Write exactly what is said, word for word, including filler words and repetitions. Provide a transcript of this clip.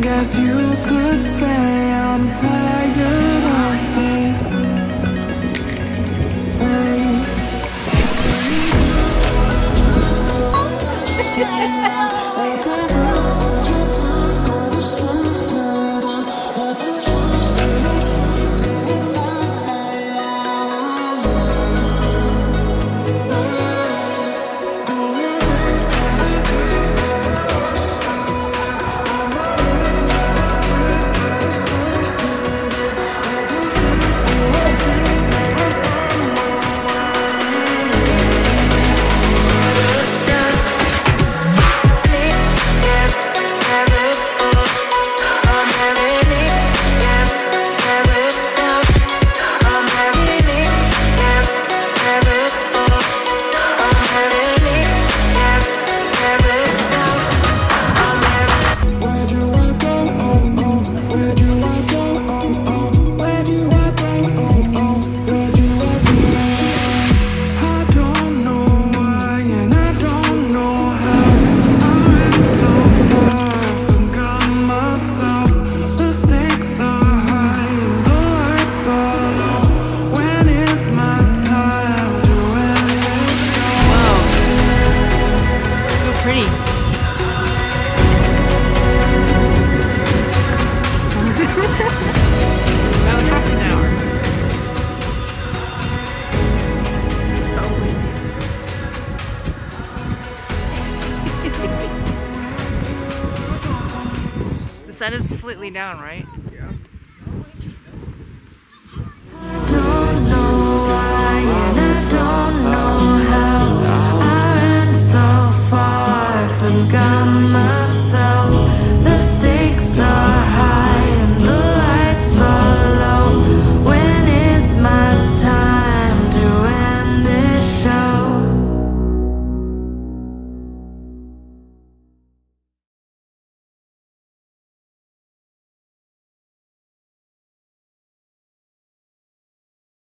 Guess you could say I'm tired of this thing. The sun is completely down, right? Yeah. I don't know why and I don't know how I went so far from God.